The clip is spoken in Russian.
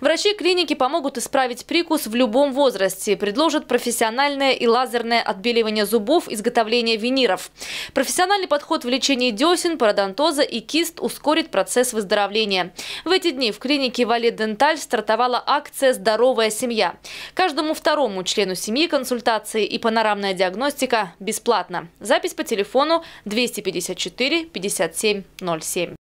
Врачи клиники помогут исправить прикус в любом возрасте. Предложат профессиональное и лазерное отбеливание зубов, изготовление виниров. Профессиональный подход в лечении десен, пародонтоза и кист ускорит процесс выздоровления. В эти дни в клинике «Вале-Денталь» стартовала акция «Здоровая семья». Каждому второму члену семьи консультации и панорамная диагностика бесплатно. Запись по телефону 254 57 07.